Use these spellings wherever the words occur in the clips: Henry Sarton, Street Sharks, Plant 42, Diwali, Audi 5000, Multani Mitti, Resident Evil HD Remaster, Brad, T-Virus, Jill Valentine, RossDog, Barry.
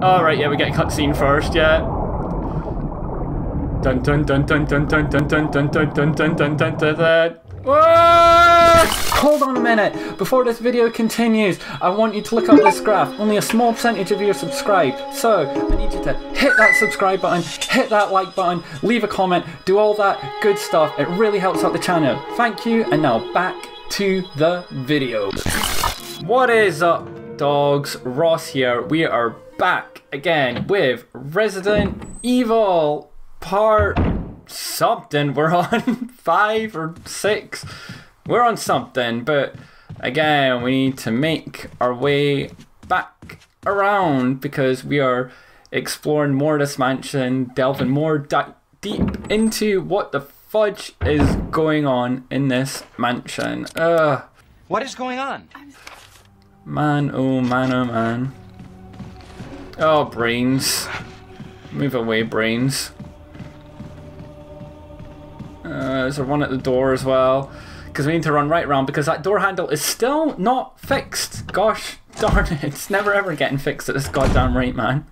Oh, right, yeah, we get a cutscene first, yeah. Dun dun dun dun dun dun dun dun dun dun dun dun dun dun dun. Hold on a minute! Before this video continues, I want you to look up this graph. Only a small percentage of you are subscribed. So, I need you to hit that subscribe button, hit that like button, leave a comment, do all that good stuff. It really helps out the channel. Thank you, and now back to the video. What is up, dogs? Ross here. We are back again with Resident Evil Part something. We're on 5 or 6. We're on something, but again, we need to make our way back around because we are exploring more of this mansion, delving more deep into what the fudge is going on in this mansion. Ugh. What is going on? Man, oh man, oh man. Oh, brains. Move away, brains. Is there one at the door as well? Because we need to run right around because that door handle is still not fixed. Gosh darn it, it's never ever getting fixed at this goddamn rate, man.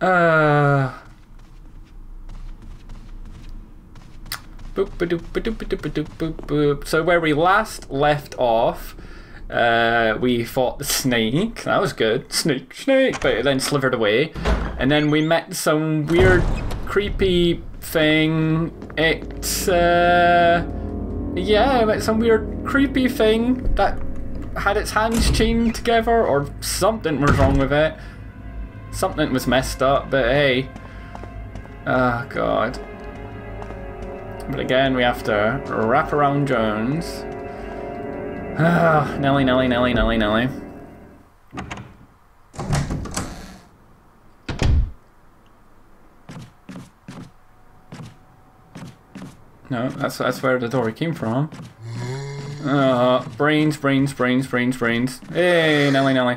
Boop, ba-doop, ba-doop, ba-doop, ba-doop, boop, boop. So where we last left off, we fought the snake. That was good. Snake, snake. But it then slithered away. And then we met some weird, creepy thing. Yeah, I met some weird creepy thing that had its hands chained together or something was wrong with it. Something was messed up, but hey. Oh god. But again, we have to wrap around Jones. Ah, Nelly, Nelly, Nelly, Nelly, Nelly. No, that's where the door came from. Brains, brains, brains, brains, brains. Hey, Nelly, Nelly.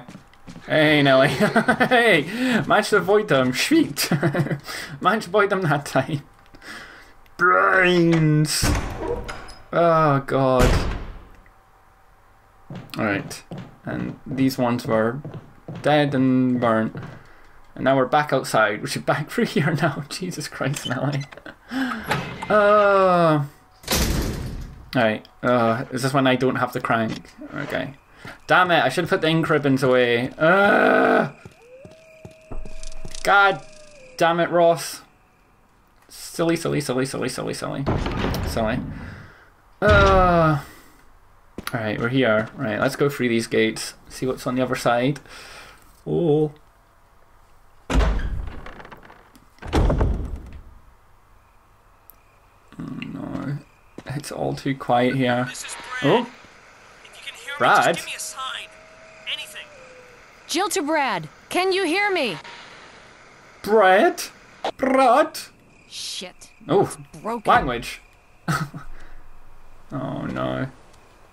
Hey, Nelly. Hey, managed to avoid them. Sweet. Managed to avoid them that time. Brains. Oh, God. Alright. And these ones were dead and burnt. And now we're back outside. We should back through here now. Jesus Christ, Nelly. Alright, is this when I don't have the crank? Okay. Damn it, I should have put the ink ribbons away. God damn it, Ross. Silly, silly, silly, silly, silly, silly. Silly. Alright, we're here. Right, let's go through these gates. See what's on the other side. Oh. It's all too quiet here. This is Brad. Oh, if you can hear Brad. Me, just give me a sign. Anything. Jill to Brad. Can you hear me? Brad. Brad. Shit. Oh, broken language. Oh no.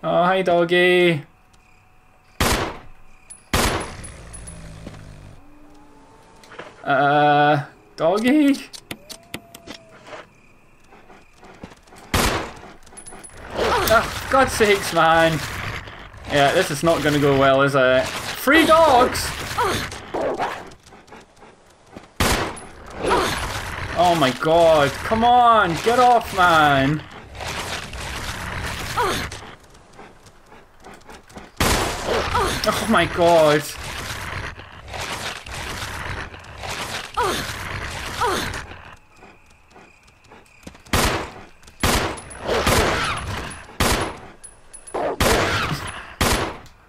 Oh hi, doggy. Doggy. Oh, God's sakes, man. Yeah, this is not going to go well, is it? Free dogs! Oh my god, come on, get off, man. Oh my god.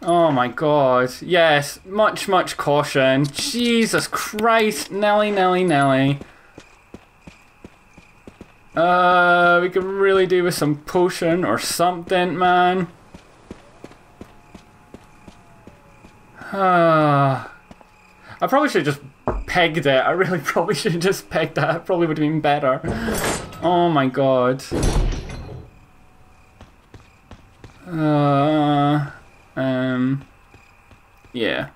Oh my god, yes, much, much caution. Jesus Christ, Nelly, Nelly, Nelly. We could really do with some potion or something, man. I probably should have just pegged it. I really probably should have just pegged that. It probably would have been better. Oh my god. Yeah.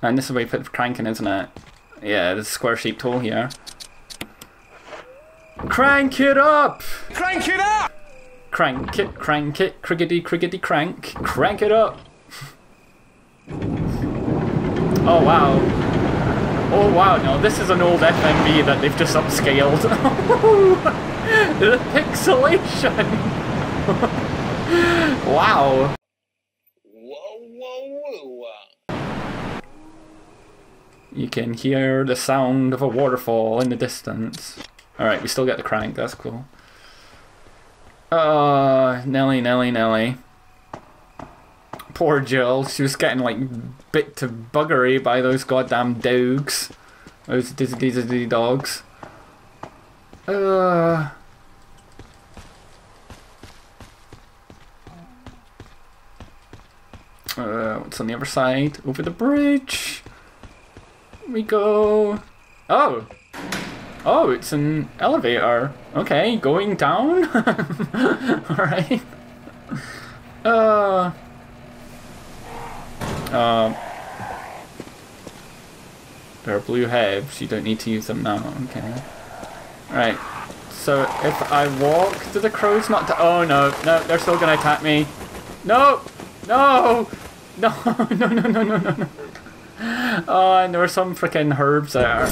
And this is where you put the crank in, isn't it? Yeah, there's a square shaped hole here. Crank it up! Crank it up! Crank it, crickety, crickety, crank. Crank it up! Oh wow. while now. This is an old FMV that they've just upscaled. The pixelation! Wow. Whoa, whoa, whoa. You can hear the sound of a waterfall in the distance. Alright, we still get the crank, that's cool. Nelly, Nelly, Nelly. Poor Jill, she was getting like bit to buggery by those goddamn dogs. Those dizzy dogs. What's on the other side? Over the bridge. Here we go. Oh! Oh, it's an elevator. Okay, going down? Alright. There are blue herbs, you don't need to use them now, okay. Alright, so if I walk, do the crows not to- oh no, no, they're still gonna attack me. No! No! No, no, no, no, no, no, no. Oh, and there were some frickin' herbs there.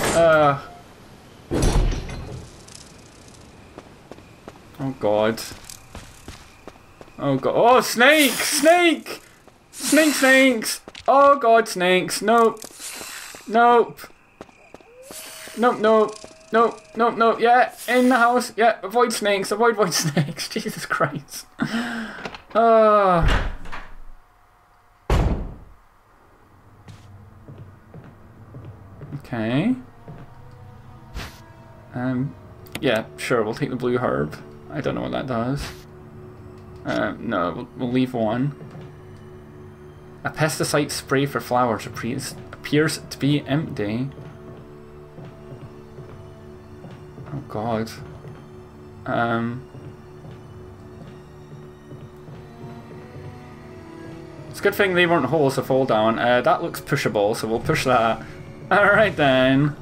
Oh god. Oh god. Oh, snake! Snake! Snake, snakes! Oh god, snakes! Nope! Nope! Nope, nope! Nope, nope, nope! Yeah! In the house! Yeah! Avoid snakes! Avoid snakes! Jesus Christ! Okay. Yeah, sure, we'll take the blue herb. I don't know what that does. No, we'll leave one. A pesticide spray for flowers appears to be empty. Oh god. It's a good thing they weren't holes to fall down. That looks pushable, so we'll push that. Alright then.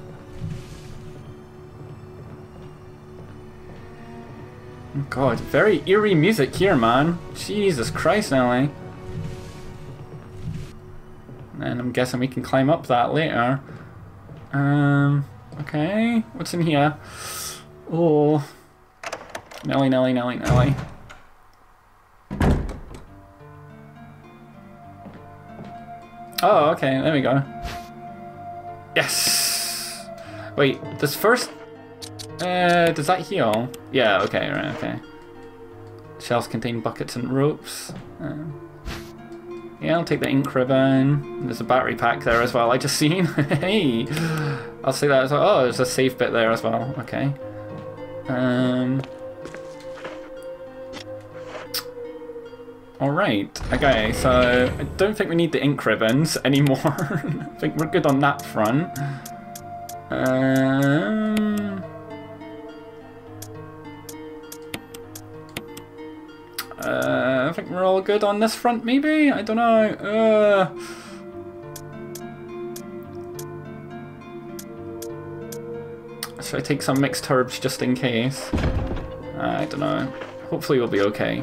Oh god, very eerie music here, man. Jesus Christ, Ellie. And I'm guessing we can climb up that later. Okay, what's in here? Oh, Nelly, Nelly, Nelly, Nelly. Oh, okay, there we go. Yes! Wait, this first... does that heal? Yeah, okay, right, okay. Shells contain buckets and ropes. Yeah, I'll take the ink ribbon. There's a battery pack there as well, I just seen. Hey! I'll see that as well. Oh, there's a safe bit there as well. Okay. Alright. Okay, so I don't think we need the ink ribbons anymore. I think we're good on that front. I think we're all good on this front, maybe? I don't know. Should I take some mixed herbs just in case? I don't know. Hopefully we'll be okay.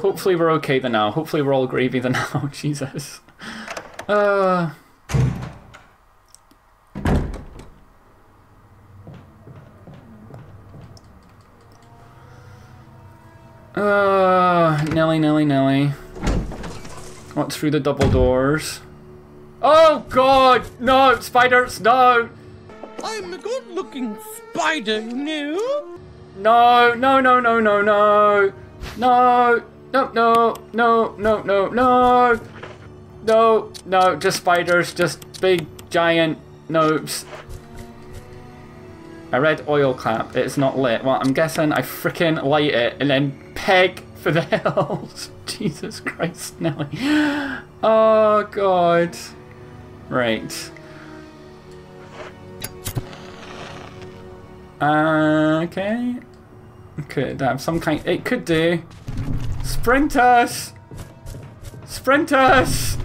Hopefully we're okay then now. Hopefully we're all gravy then now. Jesus. Nelly, Nelly, Nelly. What's through the double doors? Oh god! No! Spiders! No! I'm a good-looking spider, you know? No! No, no, no, no, no! No! No, no, no, no, no, no! No, no, just spiders, just big, giant nopes. A red oil clamp. It's not lit. Well, I'm guessing I frickin' light it and then peg for the hills. Jesus Christ, Nelly. Oh, God. Right. Okay. Could have some kind... It could do. Sprint us! Sprint us!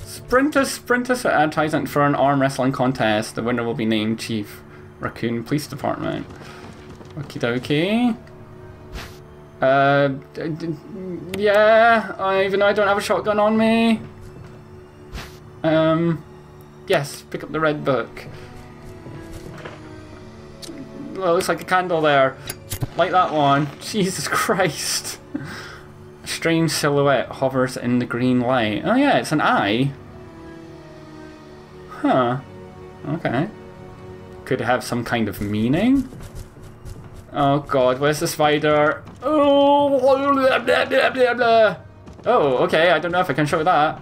Sprint us! Sprint us! Advertisement for an arm wrestling contest. The winner will be named Chief Raccoon Police Department. Okie dokie. Yeah, even though I don't have a shotgun on me. Yes, pick up the red book. Well, it looks like a candle there. Light that one. Jesus Christ. A strange silhouette hovers in the green light. Oh yeah, it's an eye. Huh. Okay. Could have some kind of meaning? Oh god, where's the spider? Oh, blah, blah, blah, blah, blah. Oh, okay, I don't know if I can show that.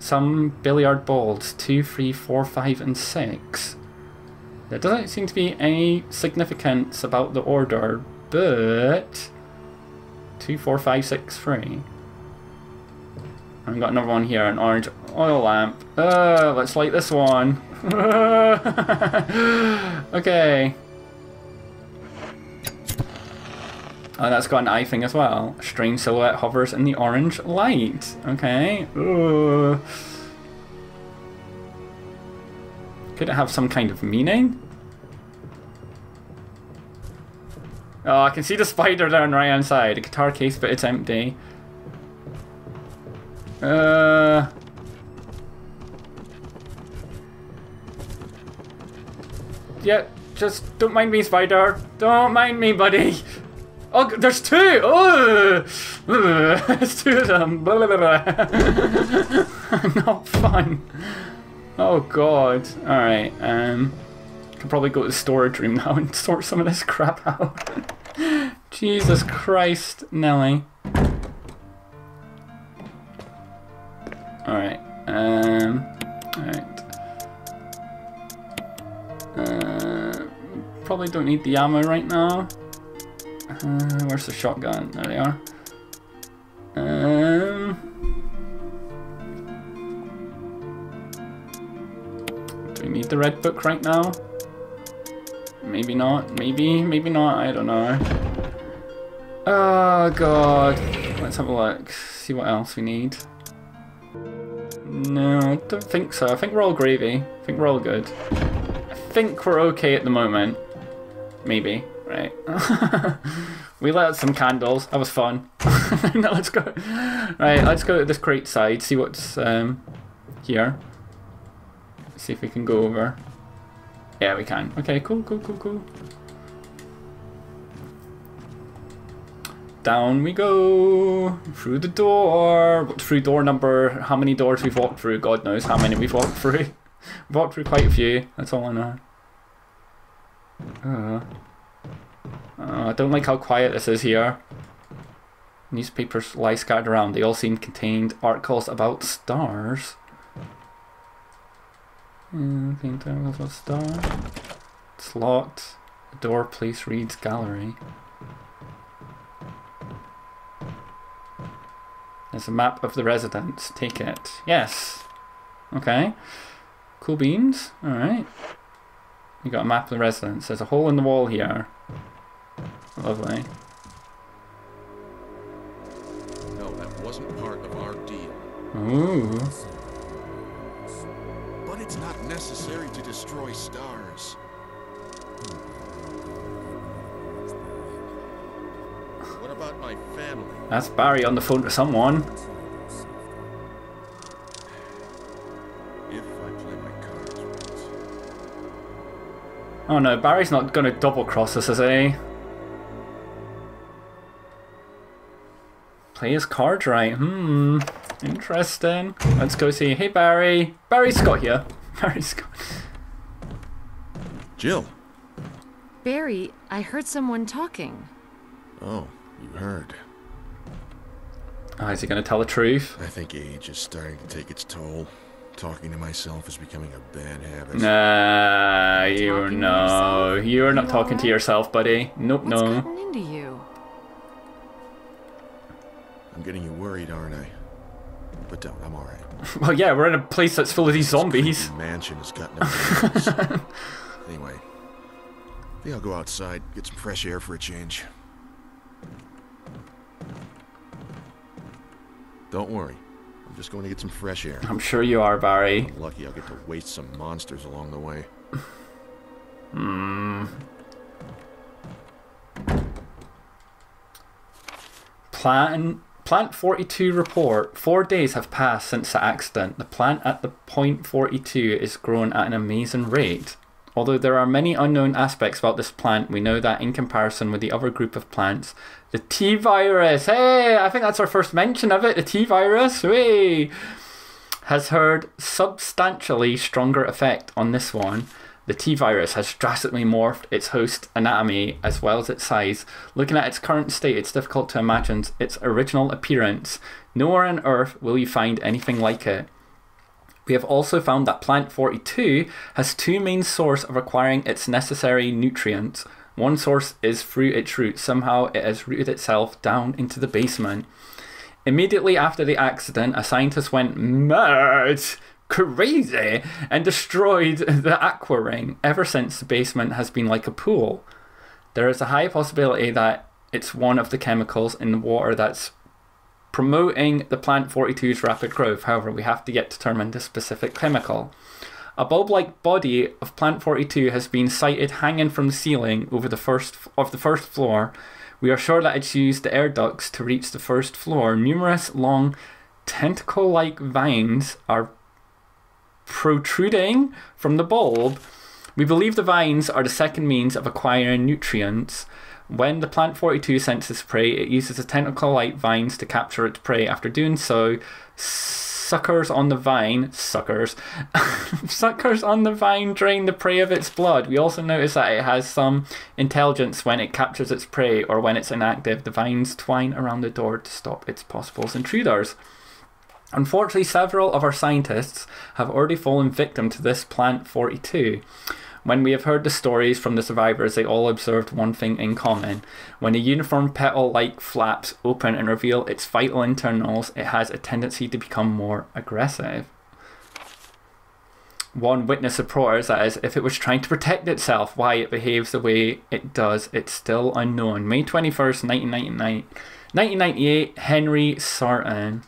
Some billiard balls, 2, 3, 4, 5, and 6. There doesn't seem to be any significance about the order, but 2, 4, 5, 6, 3. I've got another one here, an orange oil lamp. Let's light this one. Okay. Oh, that's got an eye thing as well. Strange silhouette hovers in the orange light. Okay. Ooh. Could it have some kind of meaning? Oh, I can see the spider down right hand side. A guitar case, but it's empty. Yeah, just don't mind me, spider. Don't mind me, buddy. Oh, there's two! Oh! There's two of them. Blah, blah, blah. Not fun. Oh, God. Alright, I could probably go to the storage room now and sort some of this crap out. Jesus Christ, Nelly. Alright, alright. Probably don't need the ammo right now. Where's the shotgun? There they are. Do we need the red book right now? Maybe not. Maybe. Maybe not. I don't know. Oh god. Let's have a look. See what else we need. No, I don't think so. I think we're all gravy. I think we're all good. I think we're okay at the moment. Maybe. Right. We lit out some candles. That was fun. Now let's go. Right, let's go to this crate side, see what's here. See if we can go over. Yeah, we can. Okay, cool, cool, cool, cool. Down we go. Through the door. Through door number. How many doors we've walked through? God knows how many we've walked through. We've walked through quite a few. That's all I know. I don't like how quiet this is here. Newspapers lie scattered around. They all seem contained articles about stars. Contained articles about stars. It's locked. The door place reads gallery. There's a map of the residence. Take it. Yes. Okay. Cool beans. Alright. You got a map of the residence. There's a hole in the wall here. Lovely. No, that wasn't part of our deal. Ooh. But it's not necessary to destroy stars. What about my family? That's Barry on the phone to someone. If I play my cards right. Oh no, Barry's not gonna double cross us, is he? Play his cards right. Hmm. Interesting. Let's go see. Hey, Barry. Barry Scott here. Barry Scott. Jill. Barry, I heard someone talking. Oh, you heard. Oh, is he going to tell the truth? I think age is starting to take its toll. Talking to myself is becoming a bad habit. Nah, you're no. You're not talking to yourself, buddy. Nope, no. What's gotten into you? I'm getting you worried, aren't I? But don't, I'm alright. Well, yeah, we're in a place that's full of these zombies. The mansion has gotten a Anyway, I think I'll go outside, get some fresh air for a change. Don't worry, I'm just going to get some fresh air. I'm sure you are, Barry. I'm lucky I'll get to waste some monsters along the way. Hmm. Plant Plant 42 report. 4 days have passed since the accident. The plant at the Point 42 is grown at an amazing rate. Although there are many unknown aspects about this plant, we know that in comparison with the other group of plants, the T-Virus, hey, I think that's our first mention of it, the T-Virus, hey, has had substantially stronger effect on this one. The T-Virus has drastically morphed its host anatomy as well as its size. Looking at its current state, it's difficult to imagine its original appearance. Nowhere on Earth will you find anything like it. We have also found that Plant 42 has two main sources of acquiring its necessary nutrients. One source is through its roots. Somehow it has rooted itself down into the basement. Immediately after the accident, a scientist went mad, crazy, and destroyed the aqua ring. Ever since, the basement has been like a pool. There is a high possibility that it's one of the chemicals in the water that's promoting the Plant 42's rapid growth. However, we have to yet determine the specific chemical. A bulb-like body of Plant 42 has been sighted hanging from the ceiling over the first floor. We are sure that it's used the air ducts to reach the first floor. Numerous long tentacle-like vines are protruding from the bulb. We believe the vines are the second means of acquiring nutrients. When the Plant 42 senses prey, it uses the tentacle-like vines to capture its prey. After doing so, suckers on the vine drain the prey of its blood. We also notice that it has some intelligence when it captures its prey, or when it's inactive, the vines twine around the door to stop its possible intruders. Unfortunately, several of our scientists have already fallen victim to this Plant 42. When we have heard the stories from the survivors, they all observed one thing in common. When the uniform petal-like flaps open and reveal its vital internals, it has a tendency to become more aggressive. One witness reports that is, if it was trying to protect itself, why it behaves the way it does, it's still unknown. May 21st, 1998, Henry Sarton.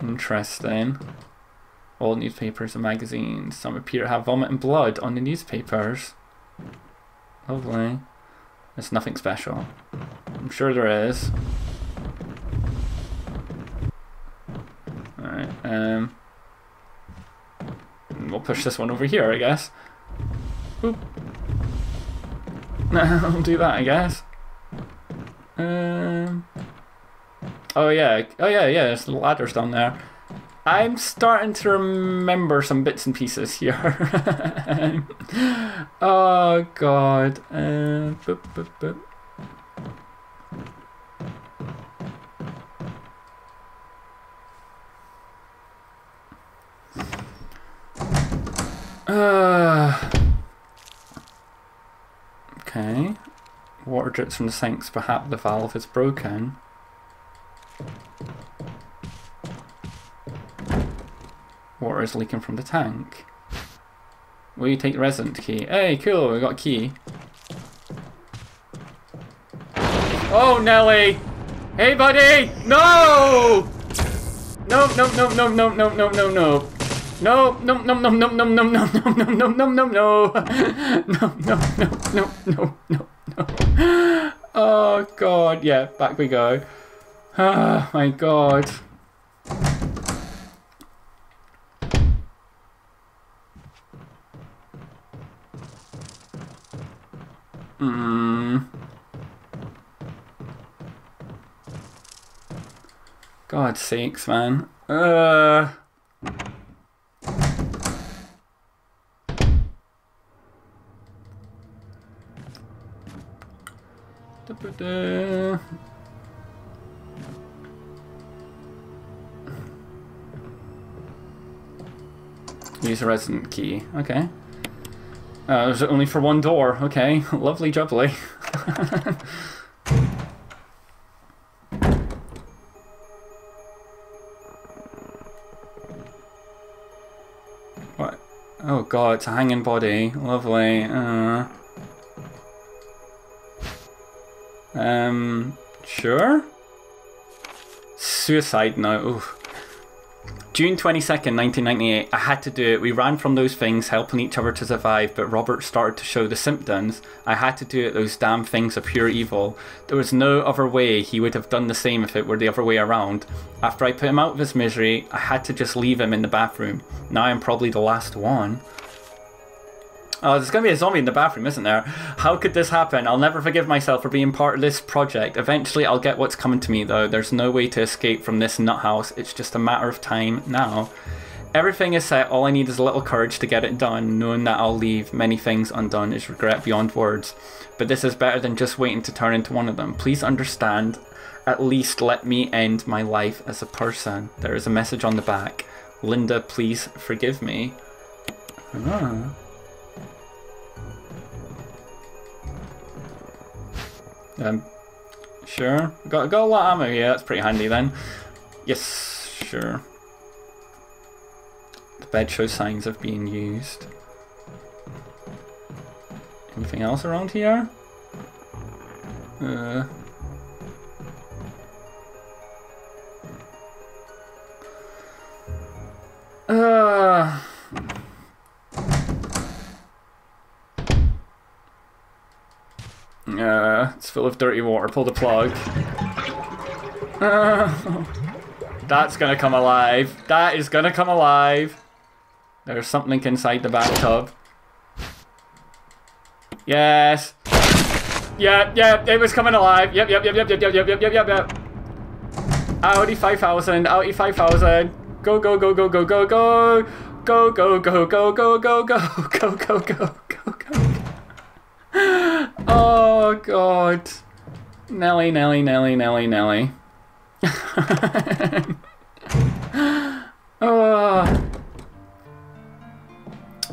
Interesting. All newspapers and magazines. Some appear to have vomit and blood on the newspapers. Lovely. There's nothing special. I'm sure there is. Alright, we'll push this one over here, I guess. Boop. I'll do that, I guess. Oh yeah, there's the ladders down there. I'm starting to remember some bits and pieces here. Oh god. Boop, boop, boop. Okay. Water drips from the sinks. Perhaps the valve is broken. Water is leaking from the tank. Will you take the resident key? Hey, cool, we got a key. Oh, Nelly! Hey, buddy! No! No, no, no, no, no, no, no, no, no. No, no, no, no, no, no, no, no, no, no, no, no, no, no. No, no, no, no, no, no, no. Oh, God, yeah, back we go. Oh, my God. God's sakes, man. Use a resident key. Okay. It was only for one door. Okay. Lovely jubbly. What? Oh god, it's a hanging body. Lovely. Sure? Suicide note. Oof. June 22nd, 1998, I had to do it. We ran from those things, helping each other to survive, but Robert started to show the symptoms. I had to do it. Those damn things are pure evil. There was no other way. He would have done the same if it were the other way around. After I put him out of his misery, I had to just leave him in the bathroom. Now I'm probably the last one. Oh, there's going to be a zombie in the bathroom, isn't there? How could this happen? I'll never forgive myself for being part of this project. Eventually, I'll get what's coming to me, though. There's no way to escape from this nuthouse. It's just a matter of time now. Everything is set. All I need is a little courage to get it done. Knowing that I'll leave many things undone is regret beyond words. But this is better than just waiting to turn into one of them. Please understand. At least let me end my life as a person. There is a message on the back. Linda, please forgive me. Ah. Sure. Got a lot of ammo, yeah, that's pretty handy then. Yes, sure. The bed shows signs of being used. Anything else around here? It's full of dirty water. Pull the plug. That's gonna come alive. That is gonna come alive. There's something inside the bathtub. Yes. Yep, yep, it was coming alive. Yep, yep, yep, yep, yep, yep, yep, yep, yep, yep. Audi 5000, Audi 5000. Go, go, go, go, go, go, go. Go, go, go, go, go, go, go, go, go, go, go, go. Oh god. Nelly, Nelly, Nelly, Nelly, Nelly. Oh.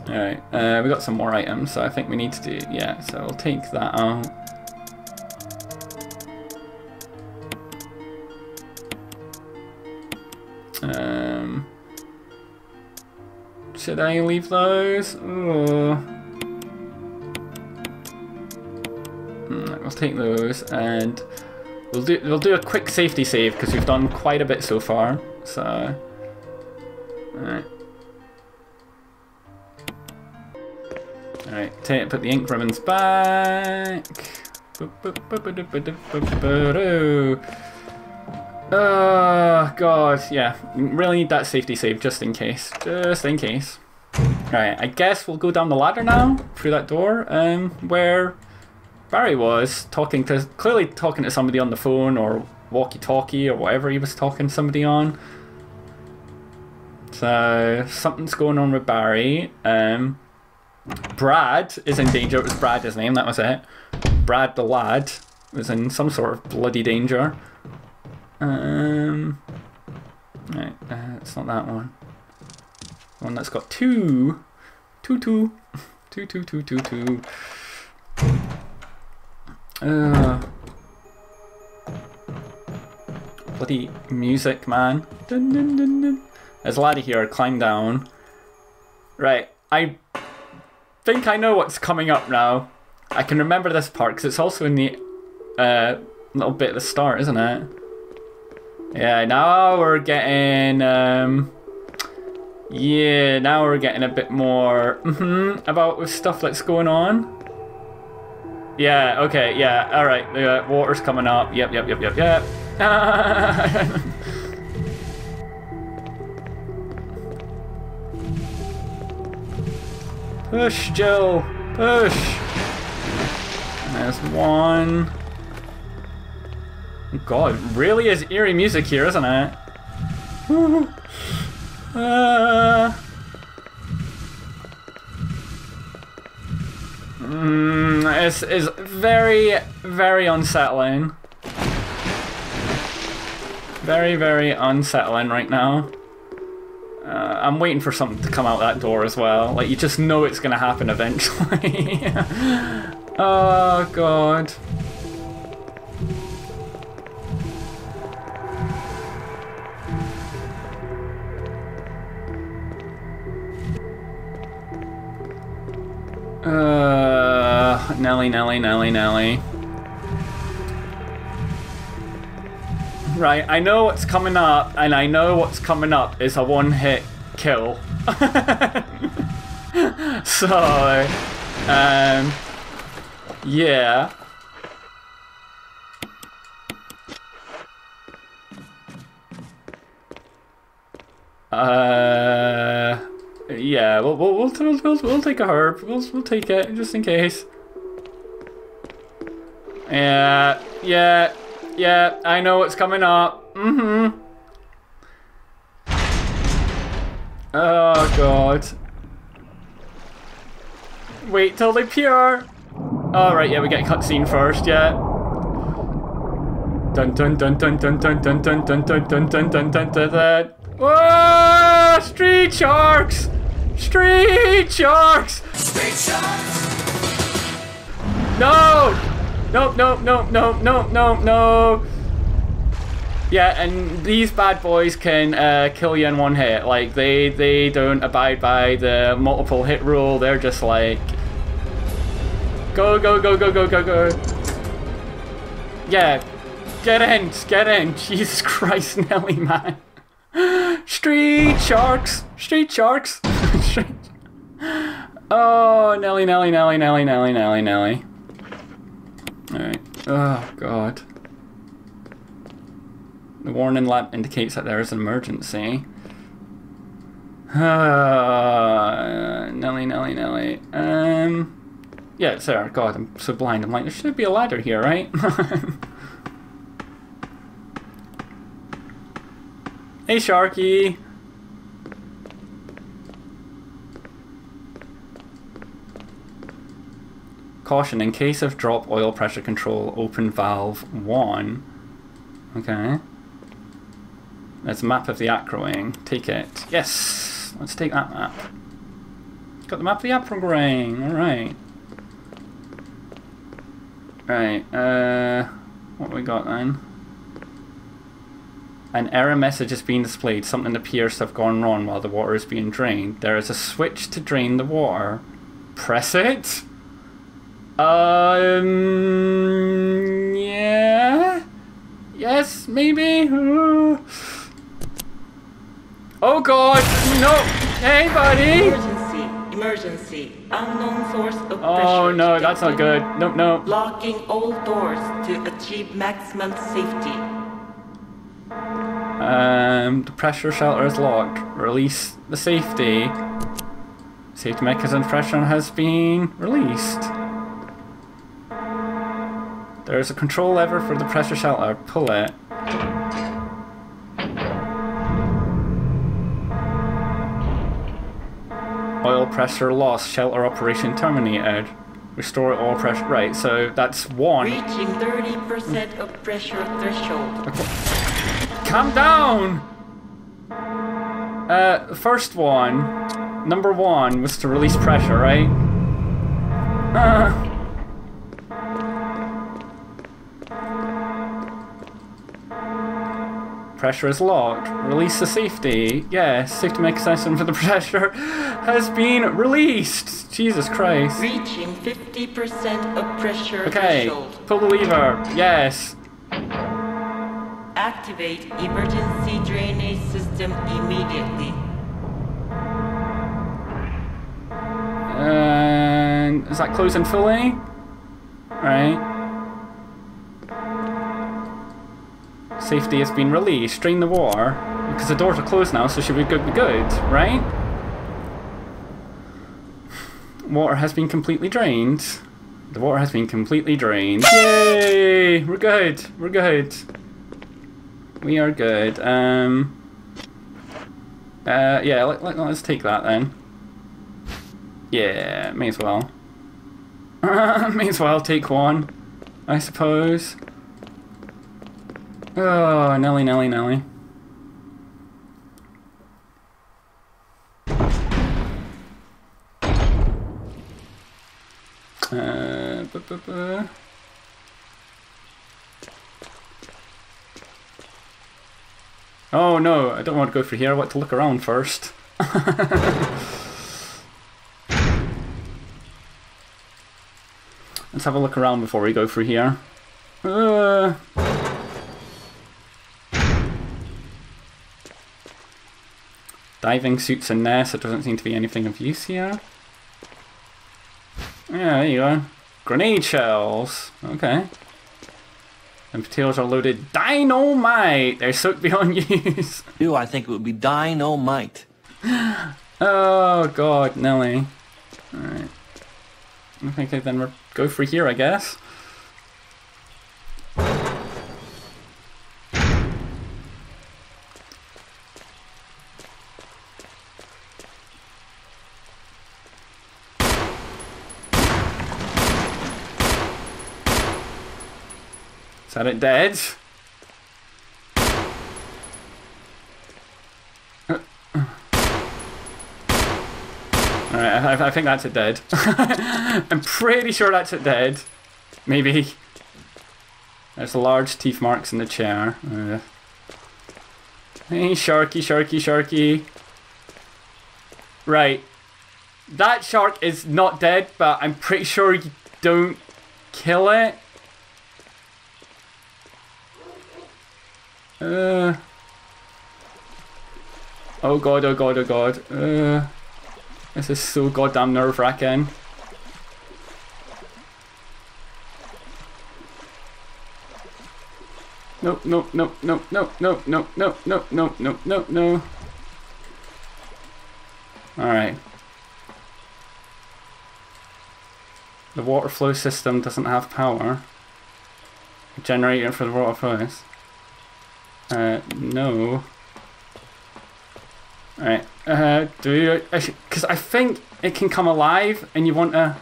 Alright, we got some more items, so I think we need to do, yeah, so we'll take that out. Should I leave those? Ooh. We'll take those, and we'll do a quick safety save because we've done quite a bit so far. So, all right, put the ink ribbons back. Oh god, yeah, really need that safety save just in case, Right, I guess we'll go down the ladder now through that door, where Barry was clearly talking to somebody on the phone or walkie-talkie or whatever he was talking to somebody on. So something's going on with Barry. Brad is in danger. It was Brad his name, that was it. Brad the lad was in some sort of bloody danger. Right, it's not that one. The one that's got two. Bloody music, man. Dun, dun, dun, dun. There's a laddie here, climb down. Right, I think I know what's coming up now. I can remember this part, because it's also in the little bit at the start, isn't it? Yeah, now we're getting... yeah, now we're getting a bit more about with stuff that's going on. Yeah, okay, yeah, alright, the water's coming up, yep, yep, yep, yep, yep. Push, Jill, push! And there's one. God, really is eerie music here, isn't it? This is very, very unsettling. Very, very unsettling right now. I'm waiting for something to come out that door as well. Like, you just know it's gonna happen eventually. Oh, God. Nelly, Nelly, Nelly, Nelly. Right, I know what's coming up, and I know what's coming up is a one-hit kill. So, yeah. Yeah, we'll take a herb. We'll take it just in case. Yeah, yeah, yeah. I know what's coming up. Mm-hmm. Oh god. Wait till they pure. All right, yeah, we get a cutscene first. Yeah. Dun dun dun dun dun dun dun dun dun dun dun dun dun dun dun. Whoa! Street Sharks! Street Sharks! Street Sharks! No! Nope, nope, nope, nope, nope, nope, no. Yeah, and these bad boys can kill you in one hit. Like, they don't abide by the multiple hit rule. They're just like... Go, go, go, go, go, go, go. Yeah. Get in. Jesus Christ, Nelly, man. Street Sharks! Street Sharks! Oh, Nelly, Nelly, Nelly, Nelly, Nelly, Nelly, Nelly. Alright. Oh, God. The warning lamp indicates that there is an emergency. Nelly, Nelly, Nelly. Yeah, Sarah. God, I'm so blind. I'm like, there should be a ladder here, right? Hey, Sharky! Caution, in case of drop oil pressure control, open valve 1. Okay. There's a map of the Acroing. Take it. Yes! Let's take that map. Got the map of the Acroing. Alright. Right, what we got then? An error message is being displayed. Something appears to have gone wrong while the water is being drained. There is a switch to drain the water. Press it? Yeah? Yes, maybe? Oh god! No! Hey, buddy! Emergency. Emergency. Unknown source of pressure. Oh no, that's not good. Nope, nope. Blocking all doors to achieve maximum safety. The pressure shelter is locked. Release the safety. Safety mechanism pressure has been released. There is a control lever for the pressure shelter. Pull it. Oil pressure lost. Shelter operation terminated. Restore all pressure. Right, so that's one. Reaching 30% of pressure threshold. Okay. Calm down! First one, number one, was to release pressure, right? Pressure is locked. Release the safety. Yeah, safety mechanism for the pressure has been released! Jesus Christ. Reaching 50% of pressure threshold. Okay, pull the lever. Yes. Activate emergency drainage system immediately. And is that closing fully? Right. Safety has been released. Drain the water. Because the doors are closed now, so should be good to good, right? Water has been completely drained. The water has been completely drained. Yay! We're good. We're good. We are good. Yeah, let's take that then. Yeah, may as well. May as well take one, I suppose. Oh, Nelly, Nelly, Nelly. Oh no, I don't want to go through here, I want to look around first. Let's have a look around before we go through here. diving suit's in there, so it doesn't seem to be anything of use here. Yeah, there you go. Grenade shells. Okay. Potatoes are loaded. Dynamite! They're soaked beyond use. Ew, I think it would be dynamite. Oh, God, Nelly. Alright. I think I then go for here, I guess. Is that it dead? Alright, I think that's it dead. I'm pretty sure that's it dead. Maybe. There's large teeth marks in the chair. Hey, sharky, sharky, sharky. Right. That shark is not dead, but I'm pretty sure you don't kill it. Oh god, oh god, oh god. This is so goddamn nerve-wracking. Nope, nope, nope, nope, nope, nope, nope, nope, nope, nope, nope, nope, no. Alright. The water flow system doesn't have power. A generator for the water flows. No. Alright, do you... Because I think it can come alive and you want to...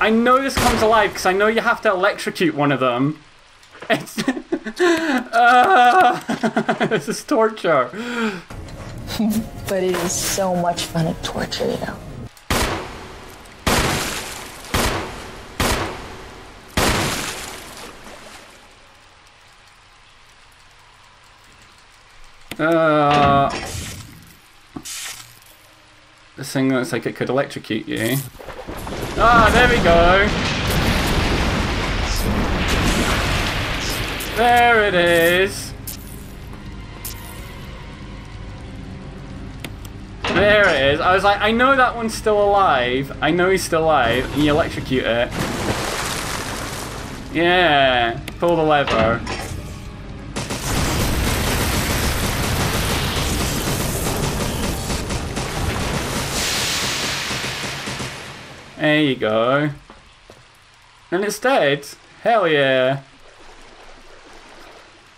I know this comes alive because I know you have to electrocute one of them. It's this is torture. But it is so much fun at torture, you know. This thing looks like it could electrocute you. Ah, there we go. There it is. There it is. I was like, I know that one's still alive. I know he's still alive. And you electrocute it. Yeah. Pull the lever. There you go. And it's dead. Hell yeah.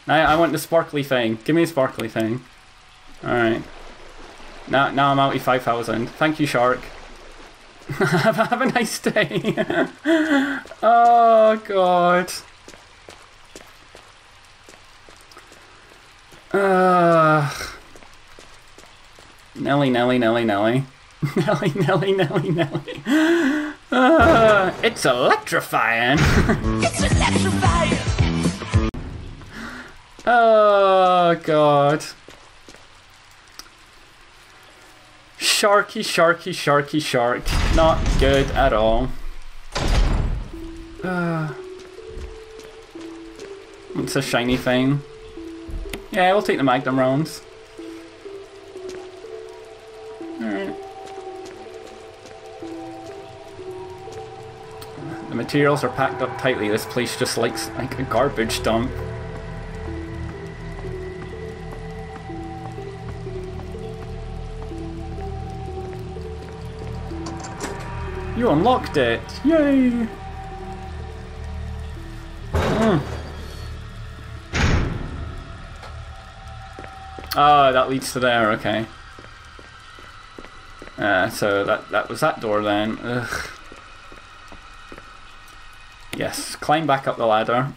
Now I want the sparkly thing. Give me the sparkly thing. Alright. Now I'm out of 5,000. Thank you, shark. Have a nice day. Oh, God. Nelly, Nelly, Nelly, Nelly. Nelly, Nelly, Nelly, Nelly. It's electrifying. It's electrifying. Oh, God. Sharky, sharky, sharky, shark. Not good at all. It's a shiny thing. Yeah, we'll take the magnum rounds. Alright. Materials are packed up tightly. This place just likes like a garbage dump. You unlocked it! Yay! Ah, that leads to there. Okay. So that was that door then. Ugh. Yes, climb back up the ladder.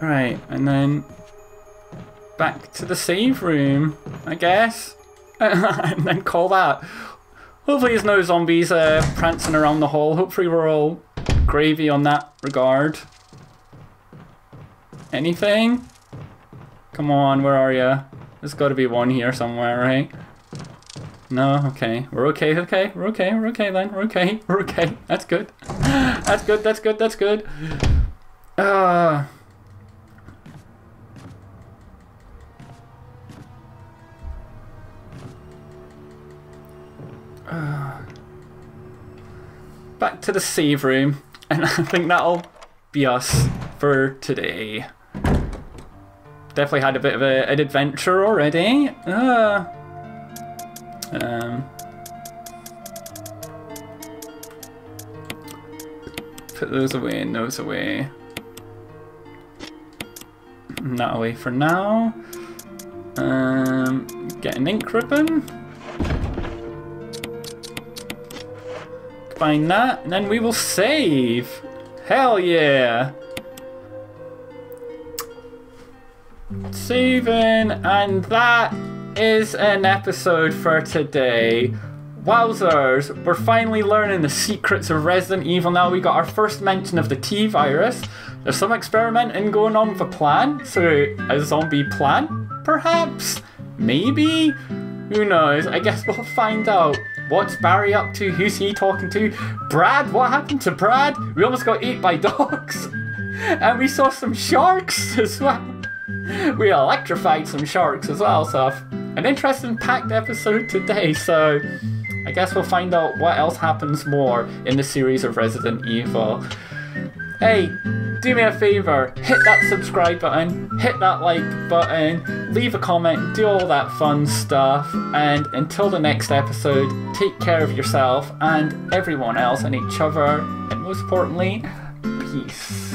Right, and then back to the save room, I guess. And then call that. Hopefully there's no zombies prancing around the hall. Hopefully we're all gravy on that regard. Anything? Come on, where are you? There's got to be one here somewhere, right? No, okay. We're okay, okay. We're okay, we're okay then. We're okay, we're okay. That's good. That's good, that's good, that's good. Back to the save room, and I think that'll be us for today. Definitely had a bit of an adventure already. Put those away and those away. And that away for now. Get an ink ribbon. Find that, and then we will save. Hell yeah! Saving, and that is an episode for today. Wowzers, we're finally learning the secrets of Resident Evil now. We got our first mention of the T-Virus. There's some experimenting going on with a plan, so a zombie plan, perhaps? Maybe? Who knows? I guess we'll find out. What's Barry up to? Who's he talking to? Brad? What happened to Brad? We almost got eaten by dogs. And we saw some sharks as well. We electrified some sharks as well, so an interesting packed episode today, so I guess we'll find out what else happens more in the series of Resident Evil. Hey, do me a favour, hit that subscribe button, hit that like button, leave a comment, do all that fun stuff, and until the next episode, take care of yourself and everyone else and each other, and most importantly, peace.